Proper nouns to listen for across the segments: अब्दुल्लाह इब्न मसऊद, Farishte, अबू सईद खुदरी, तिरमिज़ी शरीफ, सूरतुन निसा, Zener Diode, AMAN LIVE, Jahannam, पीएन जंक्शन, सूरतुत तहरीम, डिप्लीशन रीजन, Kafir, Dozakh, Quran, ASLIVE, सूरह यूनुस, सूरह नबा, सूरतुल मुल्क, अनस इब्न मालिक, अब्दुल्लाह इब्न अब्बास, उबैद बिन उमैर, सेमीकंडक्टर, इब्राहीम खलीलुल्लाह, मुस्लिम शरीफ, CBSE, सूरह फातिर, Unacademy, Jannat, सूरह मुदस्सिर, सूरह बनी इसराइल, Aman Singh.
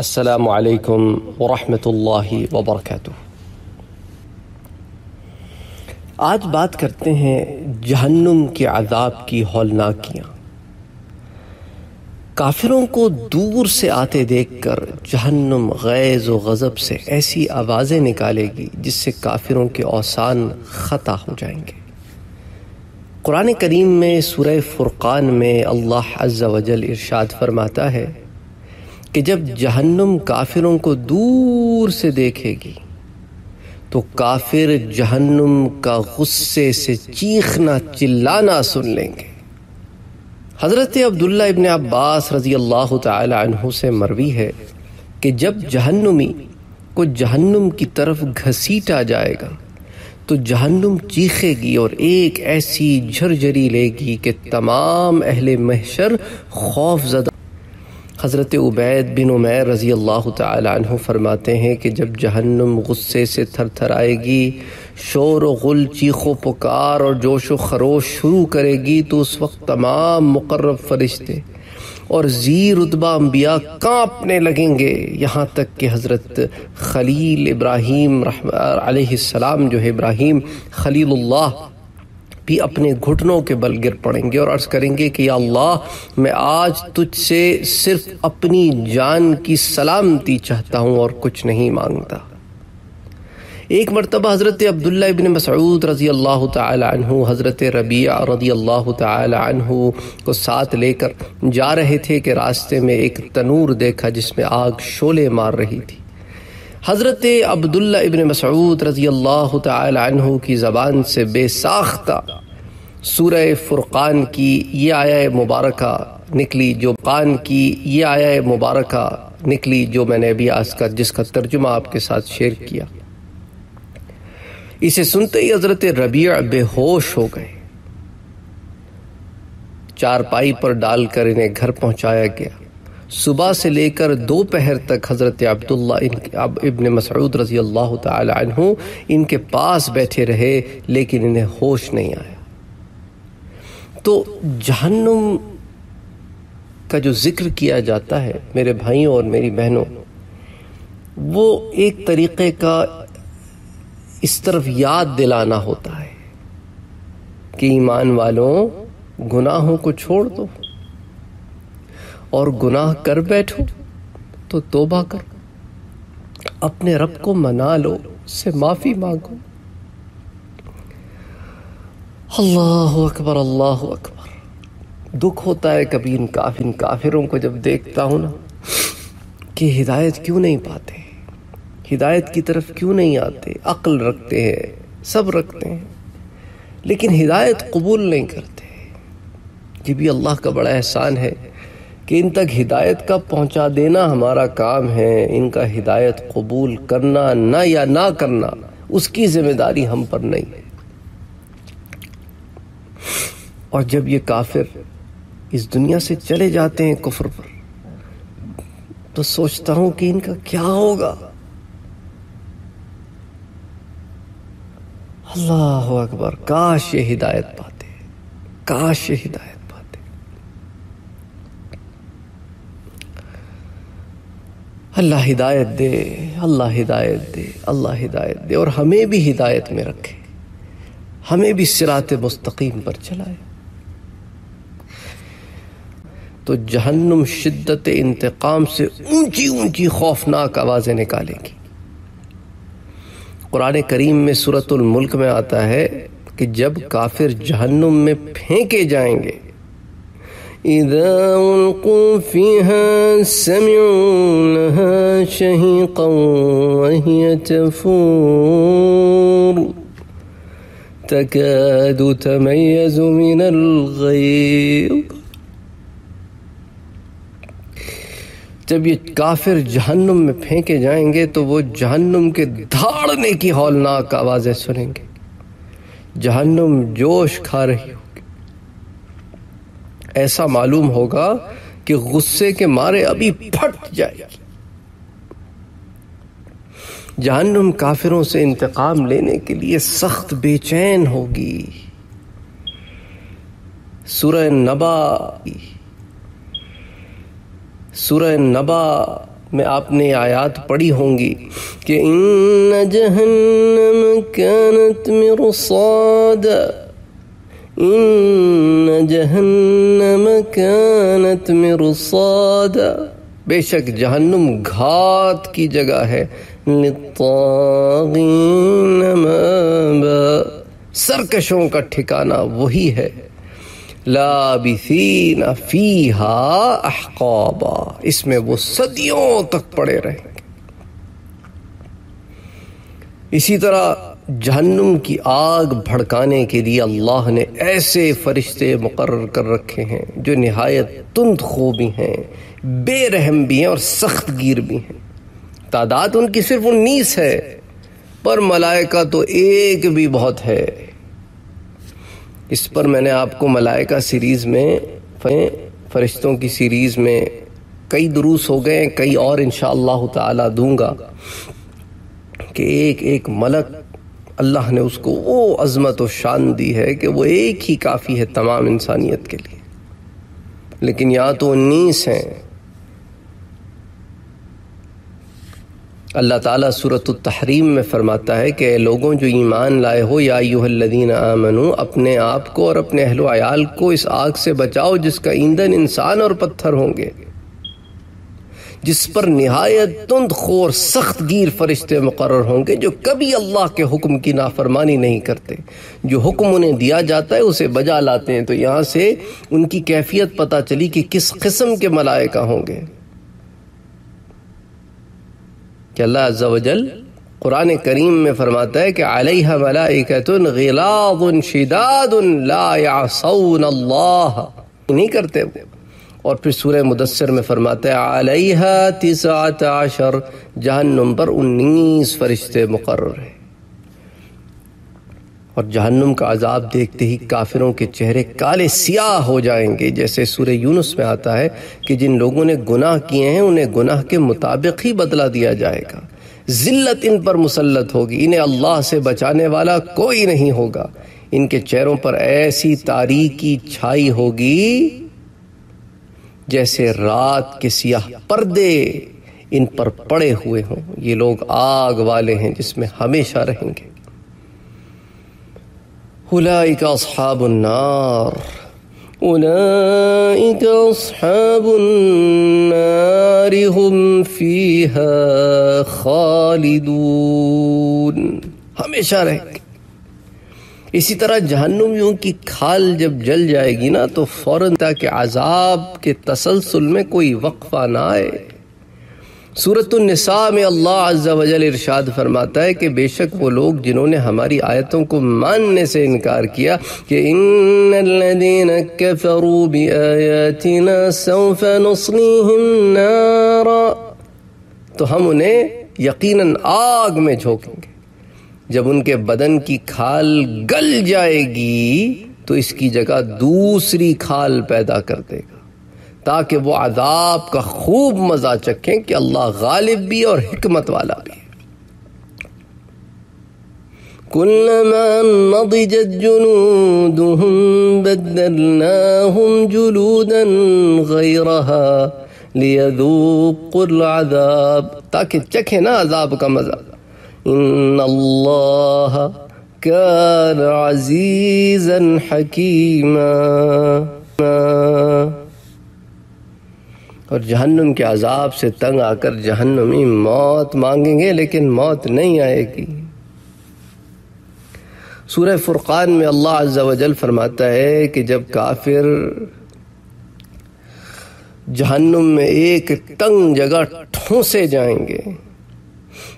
अस्सलामु अलैकुम व रहमतुल्लाहि व बरकातुहू। आज बात करते हैं जहन्नुम के अज़ाब की हौलनाकियाँ। काफिरों को दूर से आते देखकर जहन्नुम गैज़ व गज़ब से ऐसी आवाज़ें निकालेगी जिससे काफिरों के औसान ख़ता हो जाएंगे। कुरान करीम में सूरह फुरक़ान में अल्लाह अज़्ज़ा वजल इरशाद फरमाता है कि जब जहन्नुम काफिरों को दूर से देखेगी तो काफिर जहन्नुम का गुस्से से चीखना चिल्लाना सुन लेंगे। हज़रत अब्दुल्लाह इब्न अब्बास रज़ियल्लाहु ताला अन्हु से मरवी है कि जब जहन्नुमी को जहन्नुम की तरफ घसीटा जाएगा तो जहन्नुम चीखेगी और एक ऐसी झरझरी लेगी कि तमाम अहले महशर खौफ ज़दा। हज़रत उबैद बिन उमैर रज़ियल्लाहु ताला अन्हु फरमाते हैं कि जब जहन्नुम गुस्से से थरथराएगी, शोर व गुल, चीखो पुकार और जोश व खरोश शुरू करेगी तो उस वक्त तमाम मुकर्रब फरिश्ते और जी रुतबा अंबिया काँपने लगेंगे। यहाँ तक कि हज़रत खलील इब्राहीम अलैहिस्सलाम जो है इब्राहीम खलीलुल्लाह भी अपने घुटनों के बल गिर पड़ेंगे और अर्ज़ करेंगे कि या अल्लाह, मैं आज तुझसे सिर्फ अपनी जान की सलामती चाहता हूँ और कुछ नहीं मांगता। एक मरतबा हज़रत अब्दुल्लाह इब्न मसऊद रज़ियल्लाहु ताला अन्हु हज़रत रबिया रज़ियल्लाहु ताला अन्हु को साथ लेकर जा रहे थे कि रास्ते में एक तनूर देखा जिसमें आग शोले मार रही थी। हज़रत अब्दुल्लाह इब्न मसऊद रज़ियल्लाहु ताला अन्हु की ज़बान से बेसाख्ता सूरह फुरक़ान की ये आया मुबारका निकली जो मैंने अभी आस्का जिसका तर्जुमा आपके साथ शेयर किया। इसे सुनते ही हज़रत रबिया बेहोश हो गए। चारपाई पर डालकर इन्हें घर पहुँचाया गया। सुबह से लेकर दोपहर तक हज़रत अब्दुल्ला इब्न मसऊद रज़ियल्लाहु ताला अन्हु इनके पास बैठे रहे लेकिन इन्हें होश नहीं आया। तो जहन्नुम का जो ज़िक्र किया जाता है मेरे भाइयों और मेरी बहनों, वो एक तरीक़े का इस तरफ याद दिलाना होता है कि ईमान वालों, गुनाहों को छोड़ दो और गुनाह कर बैठो तो तौबा करो, अपने रब को मना लो, उससे माफ़ी मांगो। अल्लाहु अकबर, अल्लाहु अकबर। दुख होता है कभी इन काफिरों को जब देखता हूँ ना कि हिदायत क्यों नहीं पाते, हिदायत की तरफ क्यों नहीं आते। अक्ल रखते हैं, सब रखते हैं, लेकिन हिदायत कबूल नहीं करते। ये भी अल्लाह का बड़ा एहसान है कि इन तक हिदायत का पहुंचा देना हमारा काम है। इनका हिदायत कबूल करना ना या ना करना, उसकी जिम्मेदारी हम पर नहीं है। और जब ये काफिर इस दुनिया से चले जाते हैं कुफ्र पर, तो सोचता हूं कि इनका क्या होगा। अल्लाहु अकबर, काश ये हिदायत पाते, काश ये हिदायत। अल्लाह हिदायत दे, अल्लाह हिदायत दे, अल्लाह हिदायत दे और हमें भी हिदायत में रखे, हमें भी सिरात मुस्तकीम पर चलाए। तो जहन्नुम शिद्दत इंतकाम से ऊंची ऊंची खौफनाक आवाज़ें निकालेगी। कुरान करीम में सूरतुल मुल्क में आता है कि जब काफिर जहन्नुम में फेंके जाएंगे, इदा उल्क़ू फ़ीहा समिऊ लहा शहीक़ा व हिय तफ़ूर तकादु तमय्यज़ु मिनल ग़ैज़। जब ये काफिर जहन्नुम में फेंके जाएंगे तो वो जहन्नुम के धाड़ने की हौलनाक आवाज़ें सुनेंगे। जहन्नुम जोश खा रही हो, ऐसा मालूम होगा कि गुस्से के मारे अभी फट जाएगी। जहन्नुम काफिरों से इंतकाम लेने के लिए सख्त बेचैन होगी। सूरह नबा में आपने आयात पढ़ी होंगी कि इन्न जहन्नम कानत मिरसादा, इन्न जहन्नम कानत मिरसादा, बेशक जहन्नुम घात की जगह है। लित्तागीन माबा, सरकशों का ठिकाना वही है। लाबिसीना फीहा अहकाबा, इसमें वो सदियों तक पड़े रहेंगे। इसी तरह जहन्नुम की आग भड़काने के लिए अल्लाह ने ऐसे फरिश्ते मुकर्रर कर रखे हैं जो निहायत तुंद खो भी हैं, बेरहम भी हैं और सख्त गीर भी हैं। तादाद उनकी सिर्फ 19 है, पर मलाइका तो एक भी बहुत है। इस पर मैंने आपको मलाइका सीरीज़ में, फरिश्तों की सीरीज़ में कई दुरूस हो गए, कई और इंशाअल्लाह ताला दूंगा कि एक एक मलक अल्लाह ने उसको वो अज़मत और शान दी है कि वो एक ही काफ़ी है तमाम इंसानियत के लिए। लेकिन यहाँ तो 19 हैं। अल्लाह ताला सूरतुत तहरीम में फ़रमाता है कि लोगों जो ईमान लाए हो, या अय्युहल्लज़ीना आमनू, अपने आप को और अपने अहल व अयाल को इस आग से बचाओ जिसका ईंधन इंसान और पत्थर होंगे, जिस पर निहायत तुंदखोर सख्त गीर फरिश्ते मुकर्रर होंगे जो कभी अल्लाह के हुक्म की नाफरमानी नहीं करते। जो हुक्म उन्हें दिया जाता है उसे बजा लाते हैं। तो यहाँ से उनकी कैफियत पता चली कि किस किस्म के मलाइका होंगे कि अल्लाह अज़्ज़ा वजल कुरान करीम में फरमाता है कि अलैहा मलाइकतुन गिलाज़ुन शिदादुन ला यासून अल्लाह, नहीं करते वो। और फिर सूरह मुदस्सिर में फरमाता है अलैहा तिसात अशर, जहन्नुम पर 19 फरिश्ते मुकर्रर हैं। और जहन्नुम का अजाब देखते ही काफिरों के चेहरे काले सियाह हो जाएंगे, जैसे सूरह यूनुस में आता है कि जिन लोगों ने गुनाह किए हैं उन्हें गुनाह के मुताबिक ही बदला दिया जाएगा। जिल्लत इन पर मुसल्लत होगी, इन्हें अल्लाह से बचाने वाला कोई नहीं होगा। इनके चेहरों पर ऐसी तारीकी छाई होगी जैसे रात के सियाह पर्दे इन पर पड़े हुए हों। ये लोग आग वाले हैं जिसमें हमेशा रहेंगे। उलाइका अस्हाबुन नार, उलाइका अस्हाबुन नार हुम फीहा खालिदून, हमेशा रहेंगे। इसी तरह जहन्नुमियों की खाल जब जल जाएगी ना, तो फौरन ताकि अजाब के तसलसल में कोई वक्फा ना आए। सूरतुन निसा में अल्लाह अज़्ज़ा वजल इरशाद फरमाता है कि बेशक वो लोग जिन्होंने हमारी आयतों को मानने से इनकार किया कि इन्नल्लज़ीना कफ़रू बिआयातिना सौफ़ नुस्लीहिम नारा, तो हम उन्हें यकीनन आग में झोंकेंगे। जब उनके बदन की खाल गल जाएगी तो इसकी जगह दूसरी खाल पैदा कर देगा ताकि वो अज़ाब का खूब मज़ा चखें कि अल्लाह गालिब भी और हिकमत वाला भी है। कुल्लमा नदिजत जुनूदुहुम बद्दलनाहुम जुलूदन गैरहा लियदूक़ुल अज़ाब, ताकि चखें ना अज़ाब का मज़ा। इन्नल्लाह कान अज़ीज़न हकीमा, और जहन्नुम के अज़ाब से तंग आकर जहन्नुमी मौत मांगेंगे लेकिन मौत नहीं आएगी। सूरह फुरक़ान में अल्लाह अज़्ज़ा वजल फरमाता है कि जब काफिर जहन्नुम में एक तंग जगह ठूंसे जाएंगे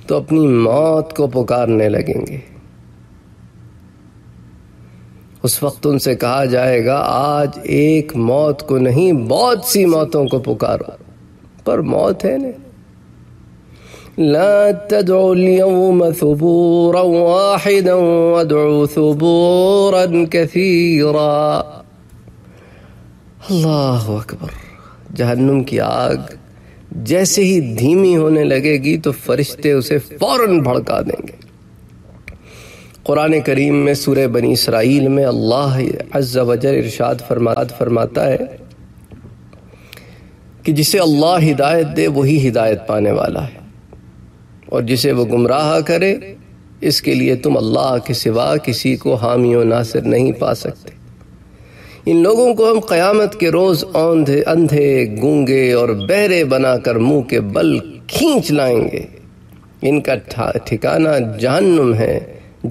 तो अपनी मौत को पुकारने लगेंगे। उस वक्त उनसे कहा जाएगा आज एक मौत को नहीं बहुत सी मौतों को पुकारो, पर मौत है नहीं। ला तदउ अल-यौम सुबूरन वाहिदन वदउ सुबूरन कसीरा। अल्लाहु अकबर। जहन्नुम की आग जैसे ही धीमी होने लगेगी तो फरिश्ते उसे फौरन भड़का देंगे। कुरान करीम में सूरह बनी इसराइल में अल्लाह अज़्ज़ा वजल इरशाद फरमाता है कि जिसे अल्लाह हिदायत दे वही हिदायत पाने वाला है, और जिसे वो गुमराह करे इसके लिए तुम अल्लाह के सिवा किसी को हामी और नासिर नहीं पा सकते। इन लोगों को हम क़यामत के रोज़ औंधे अंधे गूंगे और बहरे बनाकर मुंह के बल खींच लाएंगे। इनका ठिकाना जहन्नम है।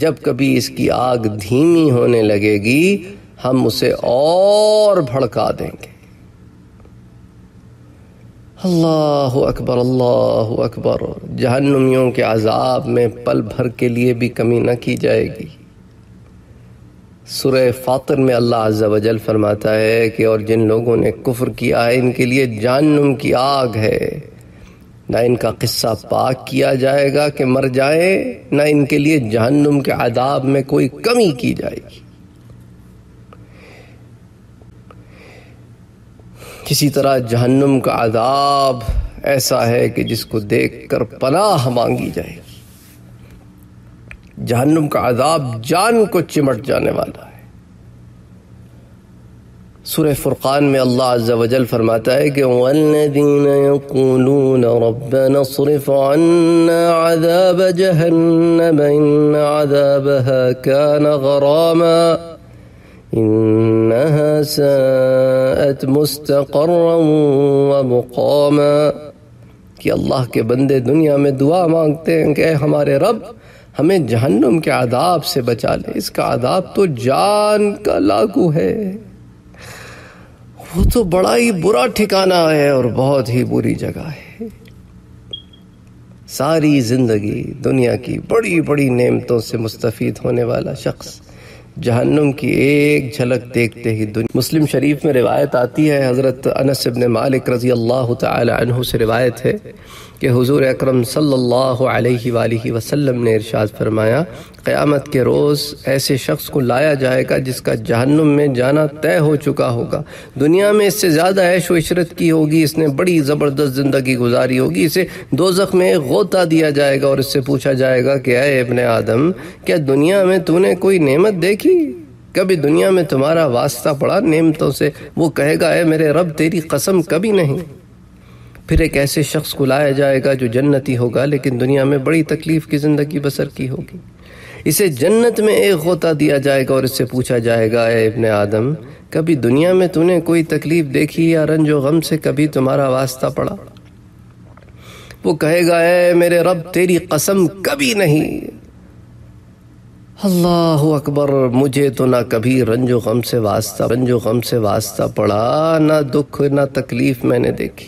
जब कभी इसकी आग धीमी होने लगेगी हम उसे और भड़का देंगे। अल्लाह अकबर, अल्लाह अकबर। जहन्नुमियों के अजाब में पल भर के लिए भी कमी न की जाएगी। सूरह फातिर में अल्लाह अज़्ज़ा व जल फरमाता है कि और जिन लोगों ने कुफ्र किया है इनके लिए जहन्नुम की आग है। ना इनका किस्सा पाक किया जाएगा कि मर जाए, ना इनके लिए जहन्नुम के अदाब में कोई कमी की जाएगी। किसी तरह जहन्नुम का अदाब ऐसा है कि जिसको देखकर पनाह मांगी जाएगी। जहन्नुम का अदाब जान को चिमट जाने वाला है। सूरह फुरकान में अल्लाह अज़्ज़ा व जल फरमाता है कि वल्लज़ीन यक़ूलून रब्बना अस्रिफ़ अन्ना अज़ाब जहन्नम इन्न अज़ाबहा कान गरामा इन्नहा साअत मुस्तक़र्रम व मुक़ामा। कि अल्लाह के बंदे दुनिया में दुआ मांगते हैं कि हमारे रब हमें जहन्नुम के अज़ाब से बचा ले। इसका अज़ाब तो जान का लागू है। वो तो बड़ा ही बुरा ठिकाना है और बहुत ही बुरी जगह है। सारी ज़िंदगी दुनिया की बड़ी बड़ी नेमतों से मुस्तफ़ीद होने वाला शख्स जहन्नुम की एक झलक देखते ही मुस्लिम शरीफ में रिवायत आती है, हज़रत अनस इब्न मालिक रज़ी अल्लाह तआला अन्हु से रिवायत है कि हुज़ूर अकरम सल्लल्लाहु अलैहि वसल्लम ने इरशाद फरमाया, क़यामत के रोज़ ऐसे शख्स को लाया जाएगा जिसका जहन्नुम में जाना तय हो चुका होगा। दुनिया में इससे ज़्यादा ऐश व इशरत की होगी, इसने बड़ी ज़बरदस्त ज़िंदगी गुजारी होगी, इसे दोज़ख में गोता दिया जाएगा और इससे पूछा जाएगा कि ऐ इब्ने आदम, क्या दुनिया में तूने कोई नेमत देखी? कभी दुनिया में तुम्हारा वास्ता पड़ा नेमतों से? वो कहेगा, है मेरे रब तेरी कसम कभी नहीं। फिर एक ऐसे शख्स को लाया जाएगा जो जन्नती होगा लेकिन दुनिया में बड़ी तकलीफ की ज़िंदगी बसर की होगी। इसे जन्नत में एक गोता दिया जाएगा और इससे पूछा जाएगा, ए इब्ने आदम, कभी दुनिया में तूने कोई तकलीफ देखी या रंज व गम से कभी तुम्हारा वास्ता पड़ा? वो कहेगा, ए मेरे रब तेरी कसम कभी नहीं। अल्लाह अकबर, मुझे तो ना कभी रंजो गम से वास्ता पड़ा, ना दुख ना तकलीफ मैंने देखी।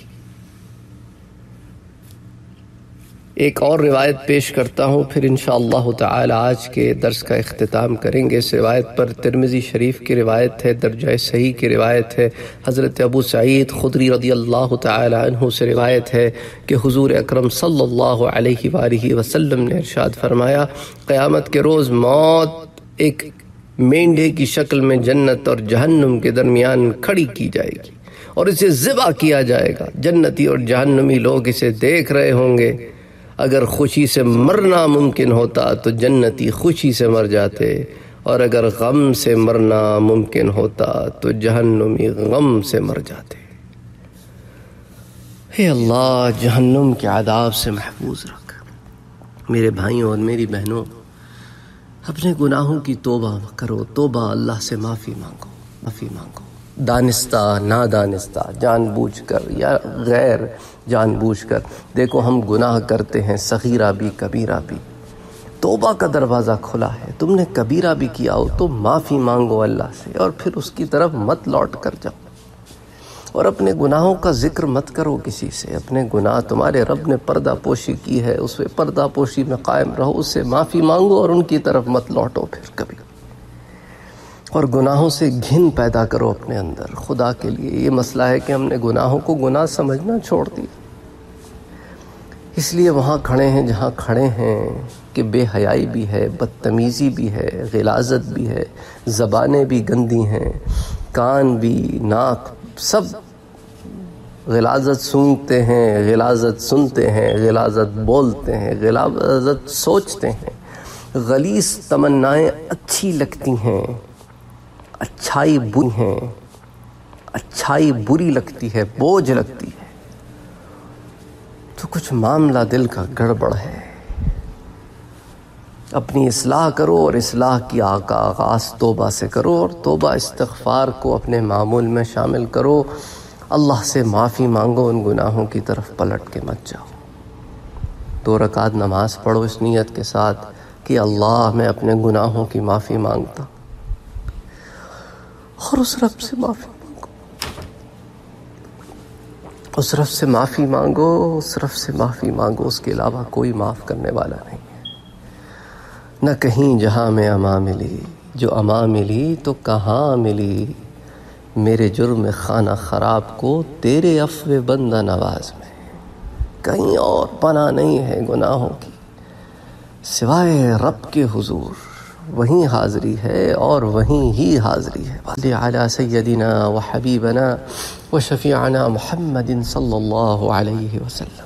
एक और रिवायत पेश करता हूँ, फिर इंशाअल्लाह ताला आज के दर्स का इख्तिताम करेंगे। इस रिवायत पर तिरमिज़ी शरीफ की रिवायत है, दर्जा सही की रिवायत है। हज़रत अबू सईद खुदरी रदी अल्लाह ताला अन्हु से रिवायत है कि हुज़ूर अकरम सल्लल्लाहु अलैहि वसल्लम ने इरशाद फरमाया, क़यामत के रोज़ मौत एक मेंढे की शक्ल में जन्नत और जहन्नुम के दरमियान खड़ी की जाएगी और इसे ज़िबा किया जाएगा। जन्नती और जहन्नुमी लोग इसे देख रहे होंगे। अगर खुशी से मरना मुमकिन होता तो जन्नती खुशी से मर जाते, और अगर गम से मरना मुमकिन होता तो जहन्नुमी गम से मर जाते। हे अल्लाह, जहन्नुम के आदाब से महफूज रख। मेरे भाइयों और मेरी बहनों, अपने गुनाहों की तौबा करो। तौबा, अल्लाह से माफ़ी मांगो। दानिस्ता ना दानिस्ता, जानबूझकर या गैर जानबूझकर। देखो, हम गुनाह करते हैं, सगीरा भी कबीरा भी। तौबा का दरवाज़ा खुला है। तुमने कबीरा भी किया हो तो माफ़ी मांगो अल्लाह से और फिर उसकी तरफ मत लौट कर जाओ। और अपने गुनाहों का जिक्र मत करो किसी से। अपने गुनाह तुम्हारे रब ने पर्दा पोशी की है, उस पर्दा पोशी में कायम रहो, उससे माफ़ी मांगो और उनकी तरफ मत लौटो फिर कभी। और गुनाहों से घिन पैदा करो अपने अंदर। खुदा के लिए ये मसला है कि हमने गुनाहों को गुनाह समझना छोड़ दिया, इसलिए वहाँ खड़े हैं जहाँ खड़े हैं कि बेहयाई भी है, बदतमीज़ी भी है, गिलाज़त भी है, ज़बानें भी गंदी हैं, कान भी, नाक सब गिलाज़त सुनते हैं, गिलाज़त बोलते हैं, गिलाज़त सोचते हैं। गलीज़ तमन्नाएँ अच्छी लगती हैं, अच्छाई बुरी लगती है, बोझ लगती है। तो कुछ मामला दिल का गड़बड़ है। अपनी इस्लाह करो और इस्लाह की आगाज़ तोबा से करो और तोबा इस्तग़फ़ार को अपने मामूल में शामिल करो। अल्लाह से माफ़ी मांगो, उन गुनाहों की तरफ पलट के मत जाओ। 2 रकात नमाज़ पढ़ो इस नीयत के साथ कि अल्लाह मैं अपने गुनाहों की माफ़ी मांगता और उस रब से माफ़ी मांगो, उस रब से माफ़ी मांगो, उस रब से माफ़ी मांगो। उसके अलावा कोई माफ़ करने वाला नहीं है। न कहीं जहाँ मैं अमा मिली, जो अमा मिली तो कहाँ मिली। मेरे जुर्म खाना ख़राब को तेरे अफ़्व बंदा नवाज में कहीं और पना नहीं है। गुनाहों की सिवाय रब के हुजूर वहीं हाज़री है और वहीं ही हाज़री है। वल्ले अला सय्यदिना व हबीबना व शफ़ीअना मुहम्मदिन सल्लल्लाहु अलैहि वसल्लम।